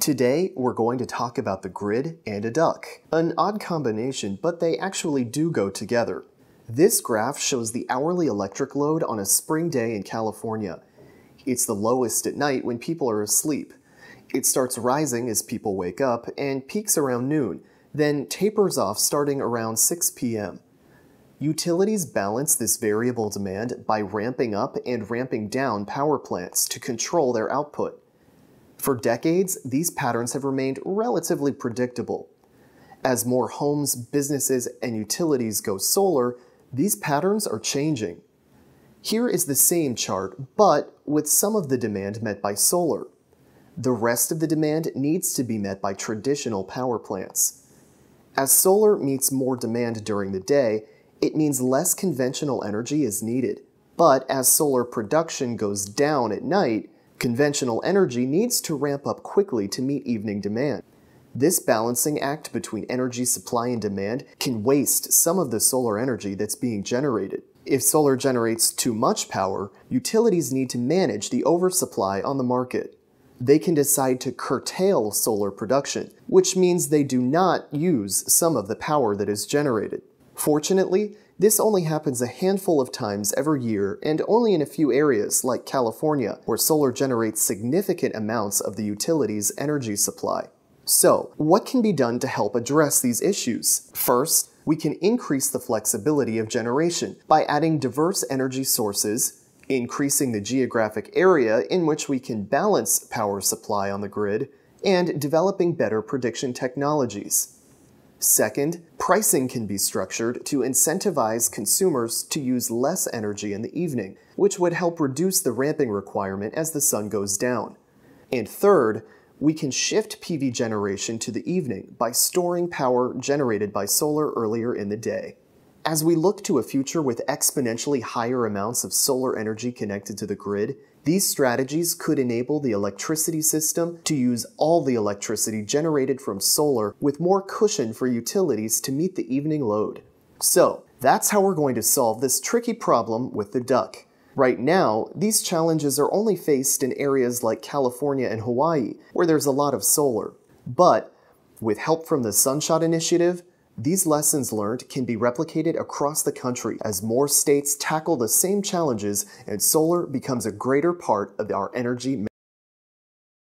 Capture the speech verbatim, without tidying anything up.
Today, we're going to talk about the grid and a duck. An odd combination, but they actually do go together. This graph shows the hourly electric load on a spring day in California. It's the lowest at night when people are asleep. It starts rising as people wake up and peaks around noon, then tapers off starting around six p m Utilities balance this variable demand by ramping up and ramping down power plants to control their output. For decades, these patterns have remained relatively predictable. As more homes, businesses, and utilities go solar, these patterns are changing. Here is the same chart, but with some of the demand met by solar. The rest of the demand needs to be met by traditional power plants. As solar meets more demand during the day, it means less conventional energy is needed. But as solar production goes down at night, conventional energy needs to ramp up quickly to meet evening demand. This balancing act between energy supply and demand can waste some of the solar energy that's being generated. If solar generates too much power, utilities need to manage the oversupply on the market. They can decide to curtail solar production, which means they do not use some of the power that is generated. Fortunately, this only happens a handful of times every year and only in a few areas like California, where solar generates significant amounts of the utility's energy supply. So, what can be done to help address these issues? First, we can increase the flexibility of generation by adding diverse energy sources, increasing the geographic area in which we can balance power supply on the grid, and developing better prediction technologies. Second, pricing can be structured to incentivize consumers to use less energy in the evening, which would help reduce the ramping requirement as the sun goes down. And third, we can shift P V generation to the evening by storing power generated by solar earlier in the day. As we look to a future with exponentially higher amounts of solar energy connected to the grid, these strategies could enable the electricity system to use all the electricity generated from solar with more cushion for utilities to meet the evening load. So, that's how we're going to solve this tricky problem with the duck. Right now, these challenges are only faced in areas like California and Hawaii, where there's a lot of solar. But, with help from the SunShot Initiative, these lessons learned can be replicated across the country as more states tackle the same challenges and solar becomes a greater part of our energy mix.